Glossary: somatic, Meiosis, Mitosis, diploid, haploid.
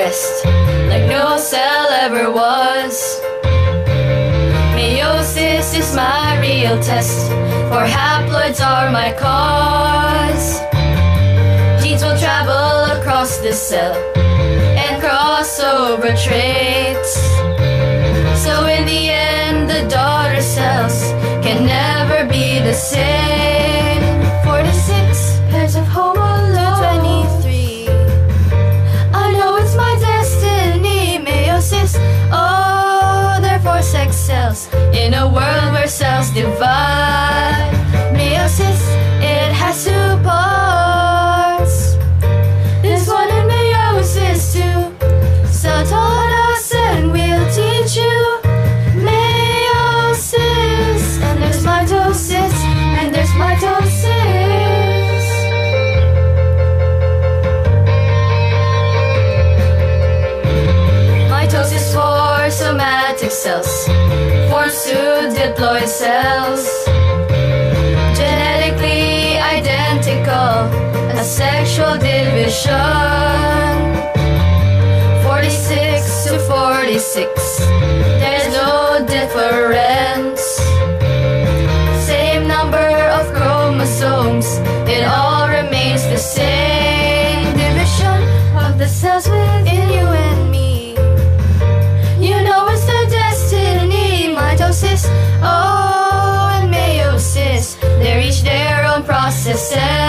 best, like no cell ever was. Meiosis is my real test, for haploids are my cause. Genes will travel across this cell and cross over traits. So in the end, the daughter cells can never be the same. 46 pairs of homo alone, 23. I know it's my destiny, meiosis. Oh, they're four sex cells in a world where cells divide. Meiosis, it has two parts. This one in meiosis too. So told us and we'll teach you. Meiosis, and there's mitosis, and there's mitosis. Mitosis for somatic cells, forms two diploid cells, genetically identical, asexual division. 46 to 46, there's no difference. Same number of chromosomes, it all remains the same. Division of the cells within you and me. You know it's the destiny, mitosis. Oh, and meiosis, they're each their own processes.